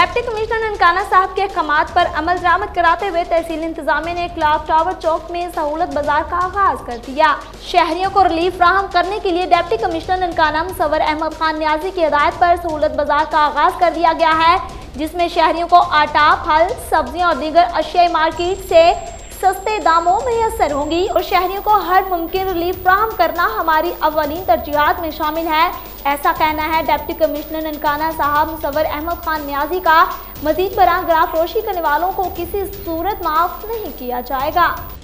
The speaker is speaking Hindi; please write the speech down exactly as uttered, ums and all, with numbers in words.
डिप्टी कमिश्नर ननकाना साहब के अहकामात पर अमल दरामद कराते हुए तहसील इंतजामिया ने क्लॉक टावर चौक में सहूलत बाजार का आगाज कर दिया। शहरियों को रिलीफ फ्राहम करने के लिए डिप्टी कमिश्नर ननकाना मंसूर अहमद खान नियाजी की हिदायत पर सहूलत बाजार का आगाज कर दिया गया है, जिसमें शहरियों को आटा, फल, सब्जियां और दीगर अशियाए मार्केट से सस्ते दामों मैसर होंगी और शहरियों को हर मुमकिन रिलीफ फ्राहम करना हमारी अवलीन तरजीहात में शामिल है। ऐसा कहना है डिप्टी कमिश्नर ननकाना साहब मंसूर अहमद खान नियाजी का। मजीद बरां ग्राफ रोशी करने वालों को किसी सूरत माफ नहीं किया जाएगा।